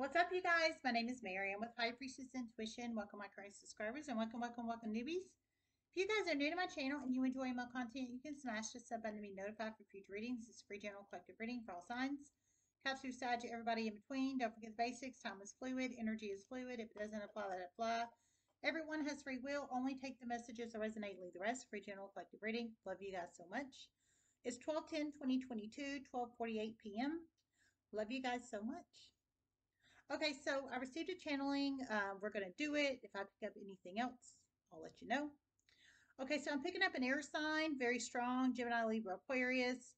What's up, you guys? My name is Mary. I'm with High Priestess Intuition. Welcome, my current subscribers, and welcome, newbies. If you guys are new to my channel and you enjoy my content, you can smash the sub button to be notified for future readings. It's a free general collective reading for all signs. Cups through side to everybody in between. Don't forget the basics. Time is fluid. Energy is fluid. If it doesn't apply, let it fly. Everyone has free will. Only take the messages that resonate. Leave the rest. Free general collective reading. Love you guys so much. It's 12/10/2022, 12:48 p.m. Love you guys so much. Okay, so I received a channeling. We're going to do it. If I pick up anything else, I'll let you know. Okay, so I'm picking up an air sign, very strong, Gemini, Libra, Aquarius.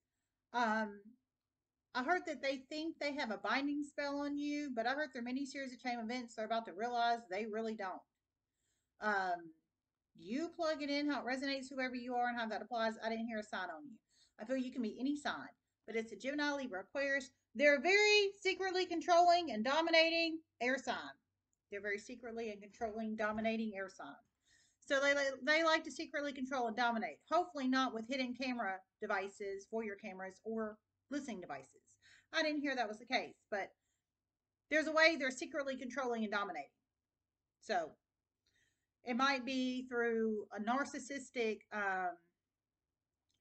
I heard that they think they have a binding spell on you, but I heard through many series of chain events, they're about to realize they really don't. You plug it in, how it resonates, whoever you are, and how that applies. I didn't hear a sign on you. I feel you can be any sign, but it's a Gemini, Libra, Aquarius. They're very secretly controlling and dominating air sign. They're very secretly and controlling, dominating air sign. So they like to secretly control and dominate. Hopefully not with hidden camera devices, voyeur cameras, or listening devices. I didn't hear that was the case, but there's a way they're secretly controlling and dominating. So it might be through a narcissistic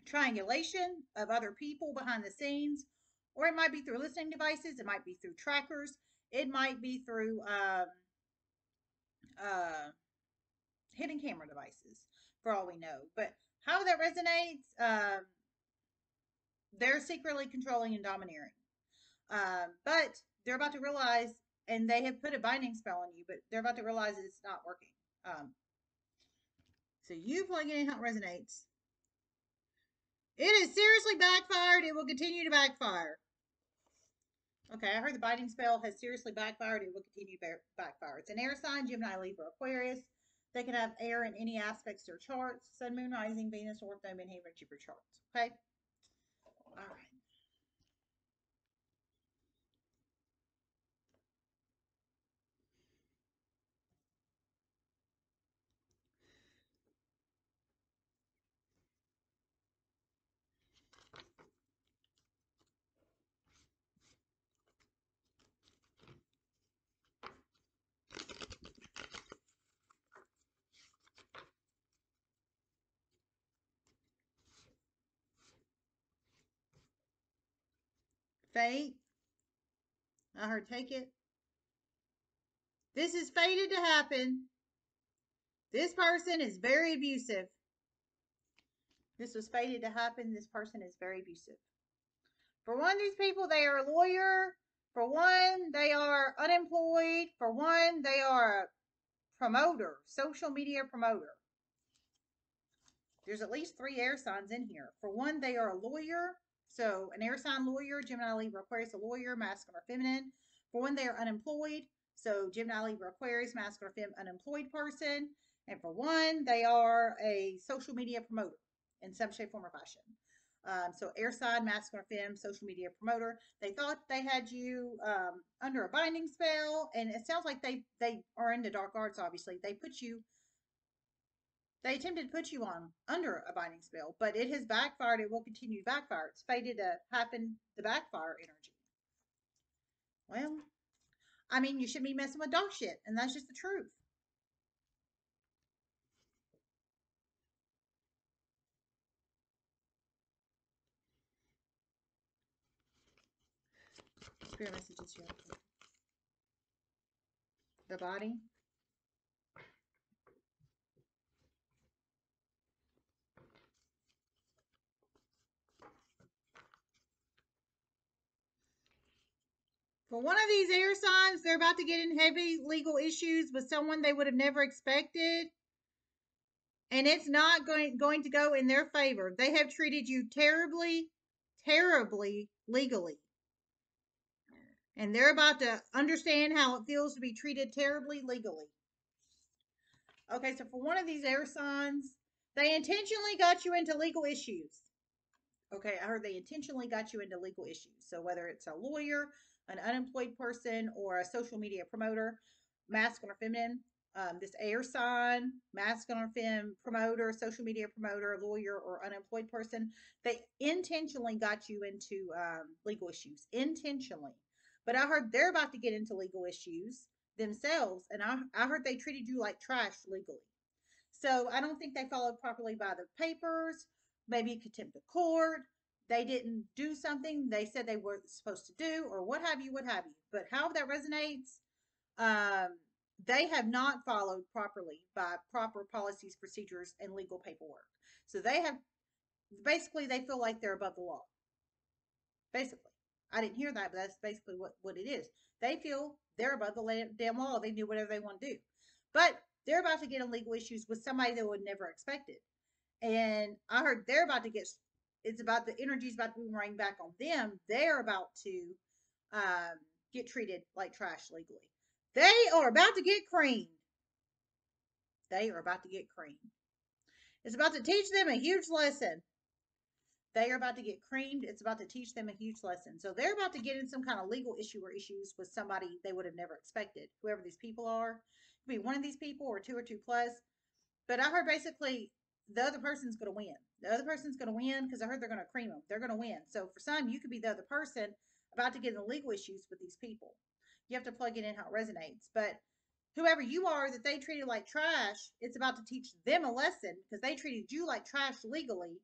triangulation of other people behind the scenes, or it might be through listening devices. It might be through trackers. It might be through hidden camera devices, for all we know. But how that resonates, they're secretly controlling and domineering. But they're about to realize, and they have put a binding spell on you, but they're about to realize that it's not working. So you plug it in how it resonates. It has seriously backfired. It will continue to backfire. Okay, I heard the binding spell has seriously backfired. It will continue to backfire. It's an air sign, Gemini, Libra, Aquarius. They can have air in any aspects of their charts. Sun, Moon, Rising, Venus, Ortho, and Hebrew Jupiter charts. Okay? All right. Fate. I heard take it. This is fated to happen. This person is very abusive. This was fated to happen. This person is very abusive. For one, these people, they are a lawyer. For one, they are unemployed. For one, they are a promoter, social media promoter. There's at least three air signs in here. For one, they are a lawyer. So an air sign lawyer, Gemini, Libra, Aquarius, a lawyer, masculine or feminine. For one, they are unemployed. So Gemini, Libra, Aquarius, masculine or feminine, unemployed person. And for one, they are a social media promoter in some shape, form, or fashion. So air sign, masculine or feminine, social media promoter. They thought they had you under a binding spell. And it sounds like they are into dark arts, obviously. They attempted to put you on under a binding spell, but it has backfired. It will continue to backfire. It's fated to happen, the backfire energy. Well, I mean, you shouldn't be messing with dog shit, and that's just the truth. Spirit messages here. The body. For one of these air signs, they're about to get in heavy legal issues with someone they would have never expected. And it's not going to go in their favor. They have treated you terribly, terribly legally. And they're about to understand how it feels to be treated terribly legally. Okay, so for one of these air signs, they intentionally got you into legal issues. Okay, I heard they intentionally got you into legal issues. So whether it's a lawyer, an unemployed person, or a social media promoter, masculine or feminine, this air sign, masculine or fem, promoter, social media promoter, lawyer, or unemployed person, they intentionally got you into legal issues. Intentionally. But I heard they're about to get into legal issues themselves, and I heard they treated you like trash legally. So I don't think they followed properly by their papers, maybe contempt of court. They didn't do something they said they were supposed to do, or what have you, what have you. But however that resonates, they have not followed properly by proper policies, procedures, and legal paperwork. So they have, basically, they feel like they're above the law. Basically. I didn't hear that, but that's basically what it is. They feel they're above the damn law. They do whatever they want to do. But they're about to get in legal issues with somebody they would never expected. And I heard they're about to get, it's about the energy's about to boomerang back on them. They're about to get treated like trash legally. They are about to get creamed. They are about to get creamed. It's about to teach them a huge lesson. They are about to get creamed. It's about to teach them a huge lesson. So they're about to get in some kind of legal issue or issues with somebody they would have never expected, whoever these people are. It could be one of these people or two plus. But I heard basically the other person's going to win. The other person's going to win because I heard they're going to cream them. They're going to win. So for some, you could be the other person about to get in legal issues with these people. You have to plug it in how it resonates. But whoever you are that they treated like trash, it's about to teach them a lesson because they treated you like trash legally,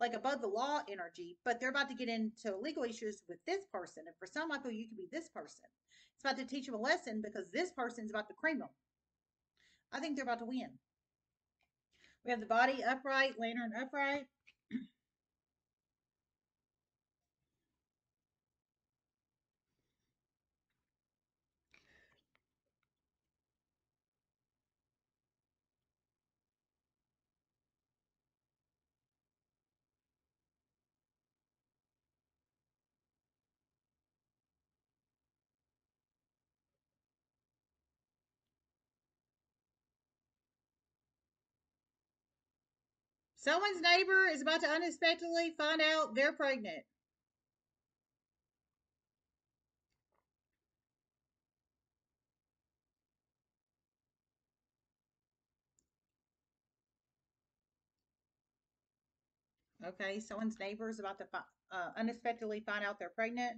like above the law energy, but they're about to get into legal issues with this person. And for some, I feel you could be this person. It's about to teach them a lesson because this person's about to cream them. I think they're about to win. We have the body upright, lantern upright. Someone's neighbor is about to unexpectedly find out they're pregnant. Okay, someone's neighbor is about to unexpectedly find out they're pregnant.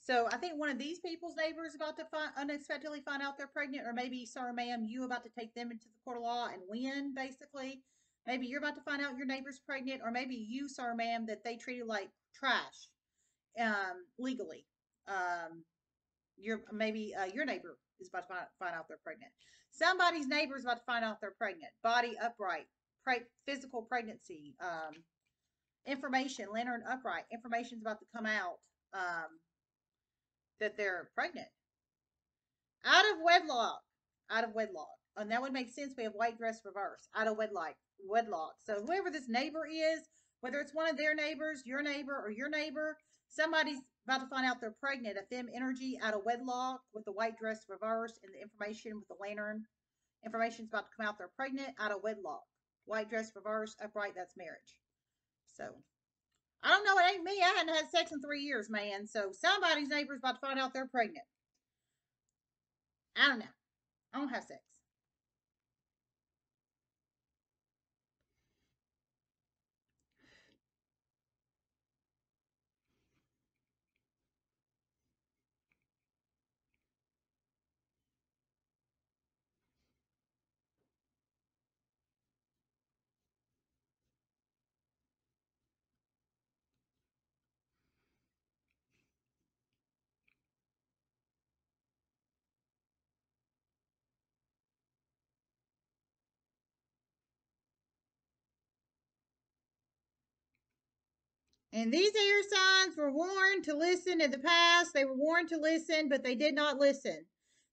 So I think one of these people's neighbors about to unexpectedly find out they're pregnant, or maybe, sir, ma'am, you about to take them into the court of law and win, basically. Maybe you're about to find out your neighbor's pregnant, or maybe you, sir, ma'am, that they treated like trash legally. Your neighbor is about to find out they're pregnant. Somebody's neighbor is about to find out they're pregnant. Body upright, physical pregnancy, information, lantern upright. Information's about to come out that they're pregnant. Out of wedlock. Out of wedlock. And that would make sense. We have white dress reverse. Out of wedlock. So whoever this neighbor is, whether it's one of their neighbors, your neighbor, or your neighbor, somebody's about to find out they're pregnant. A femme energy out of wedlock with the white dress reverse and the information with the lantern. Information's about to come out they're pregnant out of wedlock. White dress reverse, upright, that's marriage. So, I don't know. It ain't me. I hadn't had sex in 3 years, man. So somebody's neighbor's about to find out they're pregnant. I don't know. I don't have sex. And these air signs were warned to listen in the past. They were warned to listen, but they did not listen.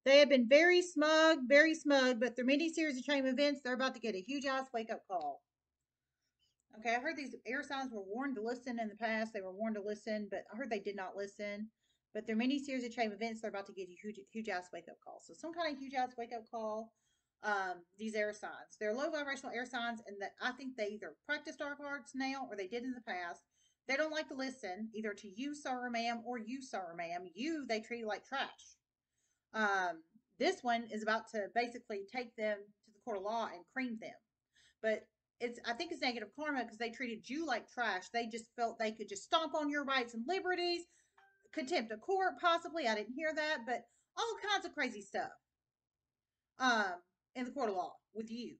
They have been very smug, but through many series of chain events, they're about to get a huge ass wake-up call. Okay, I heard these air signs were warned to listen in the past. They were warned to listen, but I heard they did not listen. But through many series of chain events, they're about to get a huge ass wake-up call. So some kind of huge ass wake-up call. These air signs. They're low vibrational air signs, and that I think they either practice dark arts now or they did in the past. They don't like to listen either to you, sir or ma'am, or you, sir or ma'am. You, they treat you like trash. This one is about to basically take them to the court of law and cream them. But I think it's negative karma because they treated you like trash. They just felt they could just stomp on your rights and liberties, contempt of court, possibly. I didn't hear that, but all kinds of crazy stuff in the court of law with you.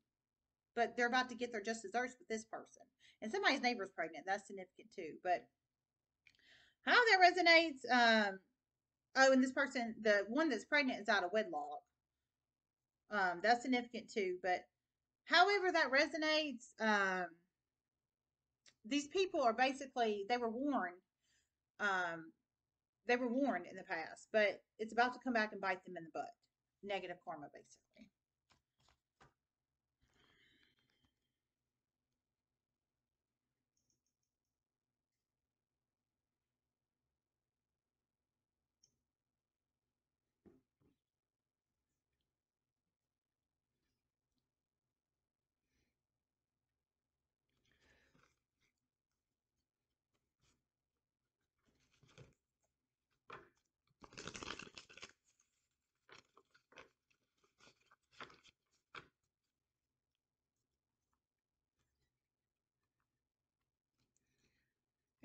But they're about to get their just desserts with this person. And somebody's neighbor's pregnant. That's significant too. But how that resonates. Oh, and this person, the one that's pregnant is out of wedlock. That's significant too. But however that resonates, these people are basically, they were warned. They were warned in the past, but it's about to come back and bite them in the butt. Negative karma, basically.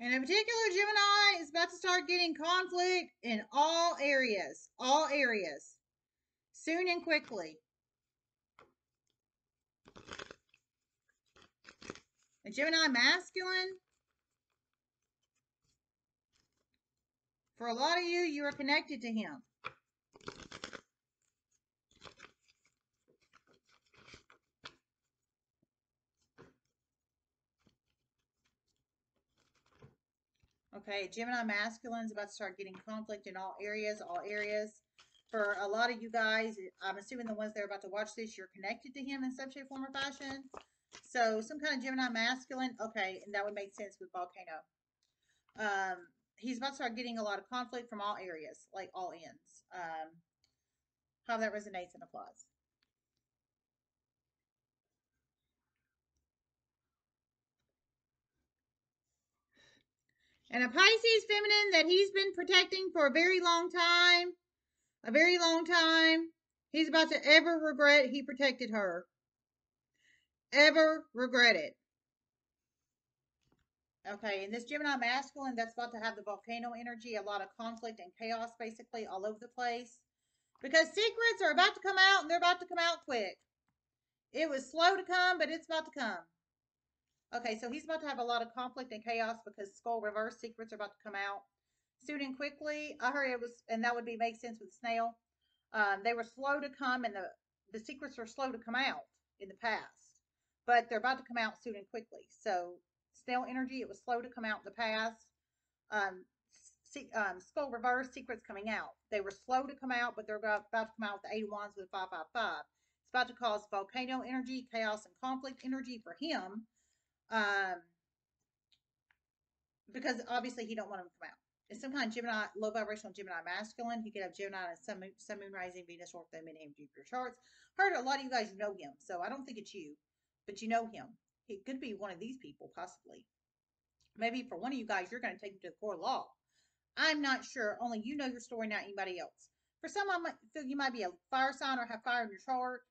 And in particular, Gemini is about to start getting conflict in all areas. All areas. Soon and quickly. And Gemini masculine. For a lot of you, you are connected to him. Okay, Gemini masculine is about to start getting conflict in all areas. For a lot of you guys, I'm assuming the ones that are about to watch this, you're connected to him in some shape, form, or fashion. So, some kind of Gemini masculine, okay, and that would make sense with Volcano. He's about to start getting a lot of conflict from all areas, like all ends. How that resonates and applies. And a Pisces feminine that he's been protecting for a very long time. A very long time. He's about to ever regret he protected her. Ever regret it. Okay, and this Gemini masculine that's about to have the volcano energy. A lot of conflict and chaos basically all over the place. Because secrets are about to come out and they're about to come out quick. It was slow to come, but it's about to come. Okay, so he's about to have a lot of conflict and chaos because Skull reverse secrets are about to come out soon and quickly. I heard it was, and that would be make sense with Snail. They were slow to come, and the secrets were slow to come out in the past, but they're about to come out soon and quickly. So Snail energy, it was slow to come out in the past. Skull reverse secrets coming out. They were slow to come out, but they're about to come out with the Eight of Wands with 555. It's about to cause volcano energy, chaos, and conflict energy for him. Because obviously he don't want him to come out. It's some kind of Gemini, low vibrational Gemini masculine. He could have Gemini and Sun, Moon, Rising, Venus, or them in any of your charts. Heard a lot of you guys know him, so I don't think it's you, but you know him. He could be one of these people, possibly. Maybe for one of you guys, you're going to take him to the court of law. I'm not sure. Only you know your story, not anybody else. For some, I might feel you might be a fire sign or have fire in your chart.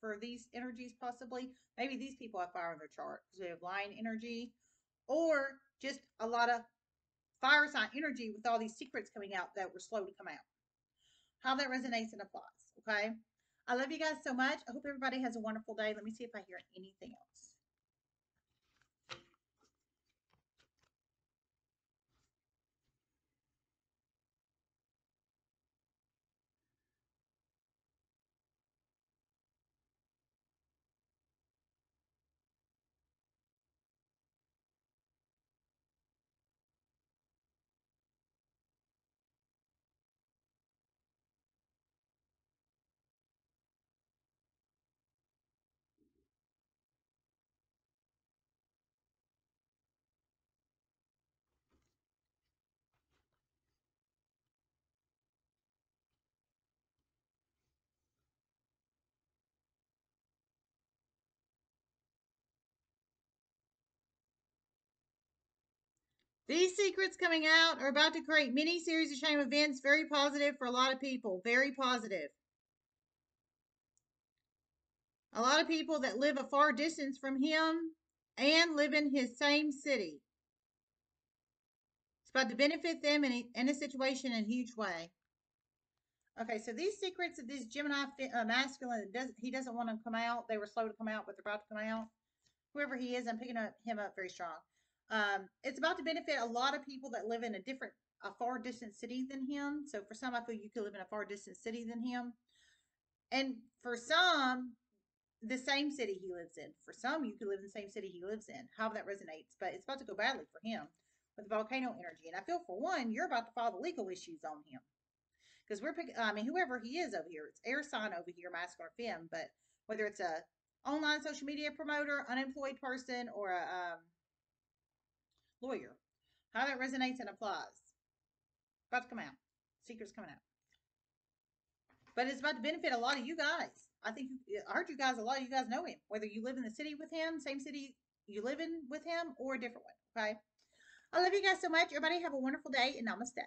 For these energies, possibly. Maybe these people have fire in their chart because they have lion energy, or just a lot of fire sign energy with all these secrets coming out that were slow to come out. How that resonates and applies. Okay. I love you guys so much. I hope everybody has a wonderful day. Let me see if I hear anything else. These secrets coming out are about to create many series of shame events. Very positive for a lot of people. Very positive. A lot of people that live a far distance from him and live in his same city. It's about to benefit them in a situation in a huge way. Okay, so these secrets of this Gemini masculine, he doesn't want to come out. They were slow to come out, but they're about to come out. Whoever he is, I'm picking up, him up very strong. It's about to benefit a lot of people that live in a different, a far distant city than him. So for some, I feel you could live in a far distant city than him. And for some, the same city he lives in. For some, you could live in the same city he lives in. However that resonates. But it's about to go badly for him with the volcano energy. And I feel, for one, you're about to file the legal issues on him. Because we're picking, I mean, whoever he is over here, it's air sign over here, masculine or femme, but whether it's a online social media promoter, unemployed person, or a lawyer, how that resonates and applies. About to come out. Secret's coming out. But it's about to benefit a lot of you guys. I think I heard you guys, a lot of you guys know him, whether you live in the city with him, same city you live in with him, or a different one. Okay. I love you guys so much. Everybody have a wonderful day, and namaste.